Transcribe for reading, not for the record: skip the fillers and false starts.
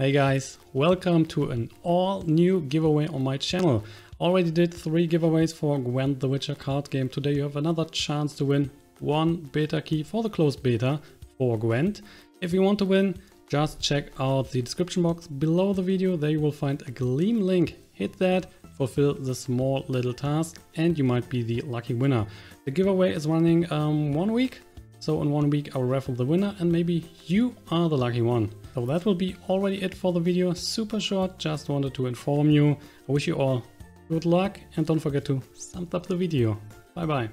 Hey guys, welcome to an all new giveaway on my channel. Already did 3 giveaways for Gwent the Witcher card game. Today you have another chance to win 1 beta key for the closed beta for Gwent. If you want to win, just check out the description box below the video. There you will find a Gleam link. Hit that, fulfill the small little task and you might be the lucky winner. The giveaway is running 1 week. So in 1 week I'll raffle the winner and maybe you are the lucky one. So that will be already it for the video, super short, just wanted to inform you. I wish you all good luck and don't forget to thumbs up the video. Bye bye.